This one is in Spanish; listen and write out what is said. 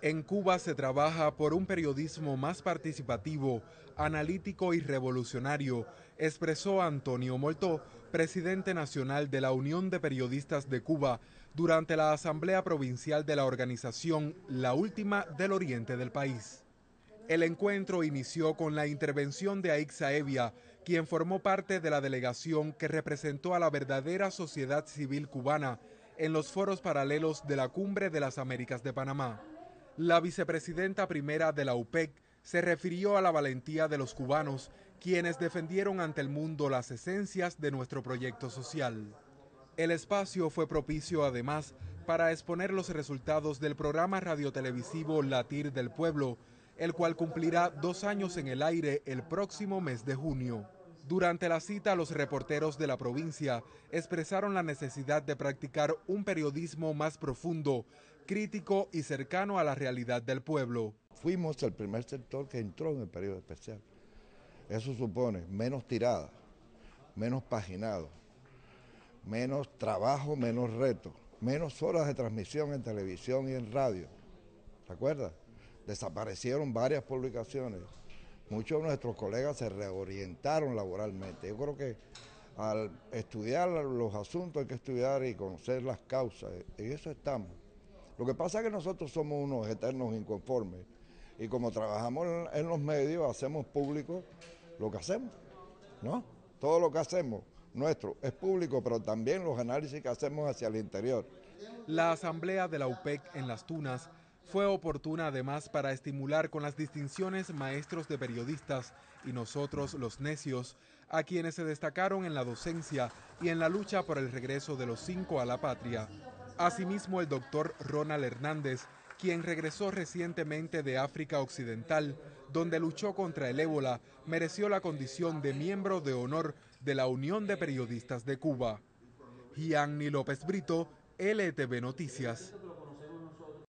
En Cuba se trabaja por un periodismo más participativo, analítico y revolucionario, expresó Antonio Moltó, presidente nacional de la Unión de Periodistas de Cuba, durante la Asamblea Provincial de la organización, la última del oriente del país. El encuentro inició con la intervención de Aixa Evia, quien formó parte de la delegación que representó a la verdadera sociedad civil cubana en los foros paralelos de la Cumbre de las Américas de Panamá. La vicepresidenta primera de la UPEC se refirió a la valentía de los cubanos, quienes defendieron ante el mundo las esencias de nuestro proyecto social. El espacio fue propicio además para exponer los resultados del programa radiotelevisivo Latir del Pueblo, el cual cumplirá 2 años en el aire el próximo mes de junio. Durante la cita, los reporteros de la provincia expresaron la necesidad de practicar un periodismo más profundo, crítico y cercano a la realidad del pueblo. Fuimos el primer sector que entró en el periodo especial. Eso supone menos tiradas, menos paginados, menos trabajo, menos retos, menos horas de transmisión en televisión y en radio. ¿Se acuerdan? Desaparecieron varias publicaciones. Muchos de nuestros colegas se reorientaron laboralmente. Yo creo que al estudiar los asuntos hay que estudiar y conocer las causas. En eso estamos. Lo que pasa es que nosotros somos unos eternos inconformes. Y como trabajamos en los medios, hacemos público lo que hacemos, ¿no? Todo lo que hacemos nuestro es público, pero también los análisis que hacemos hacia el interior. La asamblea de la UPEC en Las Tunas fue oportuna además para estimular con las distinciones maestros de periodistas y nosotros los necios, a quienes se destacaron en la docencia y en la lucha por el regreso de los 5 a la patria. Asimismo, el doctor Ronald Hernández, quien regresó recientemente de África Occidental, donde luchó contra el ébola, mereció la condición de miembro de honor de la Unión de Periodistas de Cuba. Gianni López Brito, LTV Noticias.